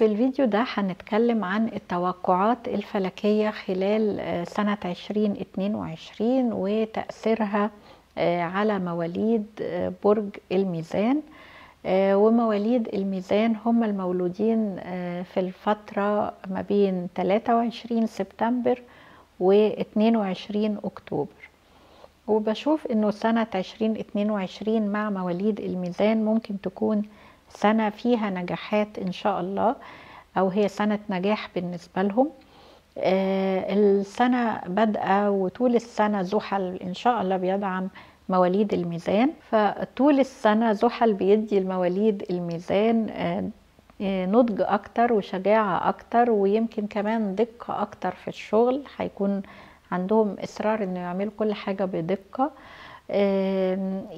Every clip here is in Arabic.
وفي الفيديو ده هنتكلم عن التوقعات الفلكية خلال سنة 2022 وتأثيرها على مواليد برج الميزان. ومواليد الميزان هم المولودين في الفترة ما بين 23 سبتمبر و22 أكتوبر. وبشوف إنه سنة 2022 مع مواليد الميزان ممكن تكون سنة فيها نجاحات إن شاء الله، أو هي سنة نجاح بالنسبة لهم. السنة بادئة وطول السنة زحل إن شاء الله بيدعم مواليد الميزان، فطول السنة زحل بيدي المواليد الميزان نضج أكتر وشجاعة أكتر، ويمكن كمان دقة أكتر في الشغل. هيكون عندهم إصرار إنه يعملوا كل حاجة بدقة.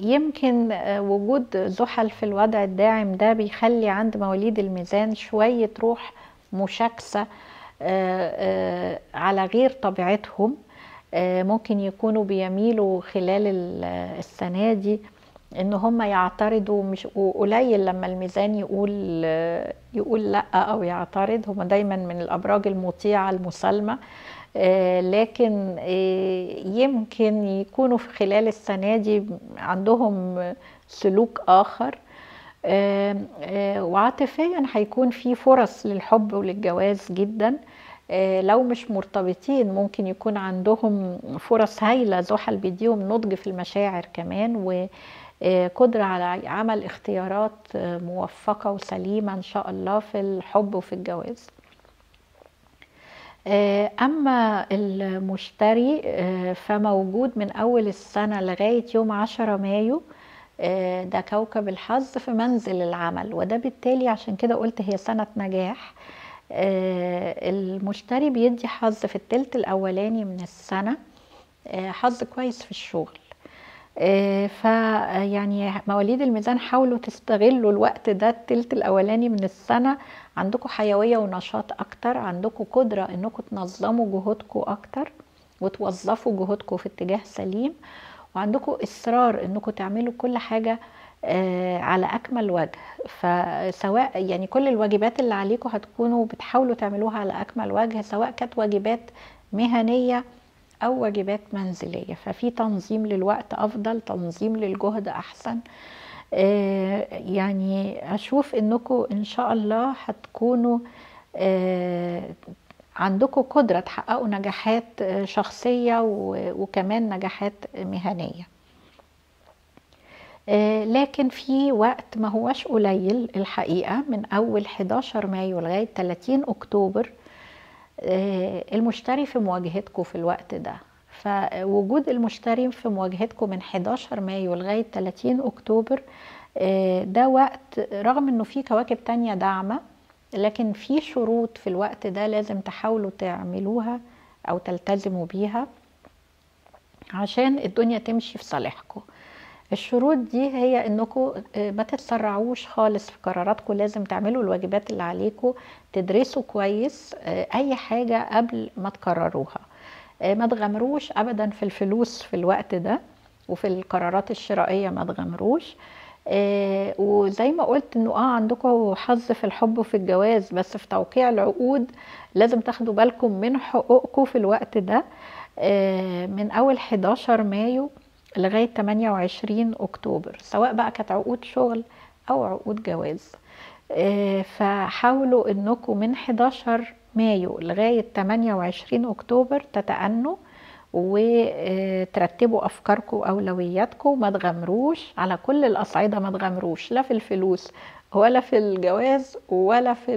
يمكن وجود زحل في الوضع الداعم ده بيخلي عند مواليد الميزان شوية روح مشاكسة على غير طبيعتهم. ممكن يكونوا بيميلوا خلال السنة دي ان هم يعترضوا، مش قليل لما الميزان يقول لا او يعترض، هم دايما من الابراج المطيعة المسالمة. لكن يمكن يكونوا في خلال السنة دي عندهم سلوك آخر. وعاطفيا هيكون في فرص للحب وللجواز جدا. لو مش مرتبطين ممكن يكون عندهم فرص هايلة. زحل بيديهم نضج في المشاعر كمان، وقدرة على عمل اختيارات موفقة وسليمة إن شاء الله في الحب وفي الجواز. أما المشتري فموجود من أول السنة لغاية يوم 10 مايو، ده كوكب الحظ في منزل العمل، وده بالتالي عشان كده قلت هي سنة نجاح. المشتري بيدي حظ في الثلث الأولاني من السنة، حظ كويس في الشغل. فيعني مواليد الميزان حاولوا تستغلوا الوقت ده الثلث الاولاني من السنه، عندكم حيويه ونشاط اكتر، عندكم قدره انكم تنظموا جهودكم اكتر وتوظفوا جهودكم في اتجاه سليم، وعندكم اصرار انكم تعملوا كل حاجه على اكمل وجه. فسواء يعني كل الواجبات اللي عليكم هتكونوا بتحاولوا تعملوها على اكمل وجه، سواء كانت واجبات مهنيه أو واجبات منزلية. ففي تنظيم للوقت أفضل، تنظيم للجهد أحسن. يعني أشوف أنكم إن شاء الله هتكونوا عندكم قدرة تحققوا نجاحات شخصية وكمان نجاحات مهنية. لكن في وقت ما هوش قليل الحقيقة، من أول 11 مايو لغاية 30 أكتوبر المشتري في مواجهتكم في الوقت ده. فوجود المشتري في مواجهتكم من 11 مايو لغاية 30 أكتوبر ده وقت رغم أنه فيه كواكب تانية داعمة، لكن في شروط في الوقت ده لازم تحاولوا تعملوها أو تلتزموا بيها عشان الدنيا تمشي في صالحكم. الشروط دي هي انكم ما تتسرعوش خالص في قراراتكم، لازم تعملوا الواجبات اللي عليكم، تدرسوا كويس اي حاجة قبل ما تقرروها، ما تغامروش ابدا في الفلوس في الوقت ده، وفي القرارات الشرائية ما تغامروش. وزي ما قلت انه عندكم حظ في الحب وفي الجواز، بس في توقيع العقود لازم تاخدوا بالكم من حقوقكم في الوقت ده. من اول 11 مايو لغاية 28 أكتوبر، سواء بقى كانت عقود شغل أو عقود جواز. فحاولوا أنكم من 11 مايو لغاية 28 أكتوبر تتأنوا وترتبوا أفكاركم وأولوياتكم، ما تغامروش على كل الأصعدة، ما تغامروش لا في الفلوس ولا في الجواز ولا في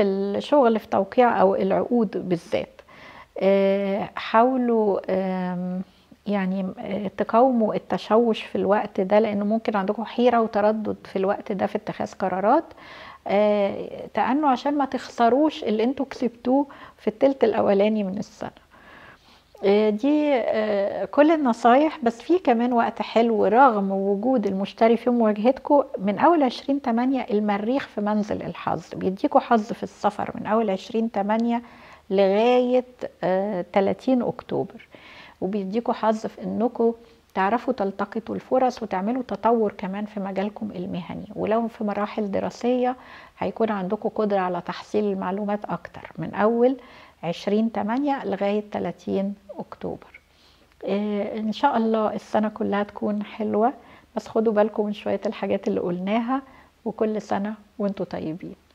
الشغل، في توقيع أو العقود بالذات. حاولوا يعني تقاوموا التشوش في الوقت ده، لأنه ممكن عندكم حيرة وتردد في الوقت ده في اتخاذ قرارات. تأنوا عشان ما تخسروش اللي انتوا كسبتوه في الثلث الأولاني من السنة. دي كل النصايح. بس في كمان وقت حلو رغم وجود المشتري في مواجهتكم، من أول 20/8 المريخ في منزل الحظ بيديكوا حظ في السفر من أول 20/8 لغاية 30 أكتوبر، وبيديكوا حظ في أنكم تعرفوا تلتقطوا الفرص وتعملوا تطور كمان في مجالكم المهني، ولو في مراحل دراسية هيكون عندكم قدرة على تحصيل المعلومات أكتر من أول 20/8 لغاية 30 أكتوبر. إن شاء الله السنة كلها تكون حلوة، بس خدوا بالكم من شوية الحاجات اللي قلناها، وكل سنة وانتوا طيبين.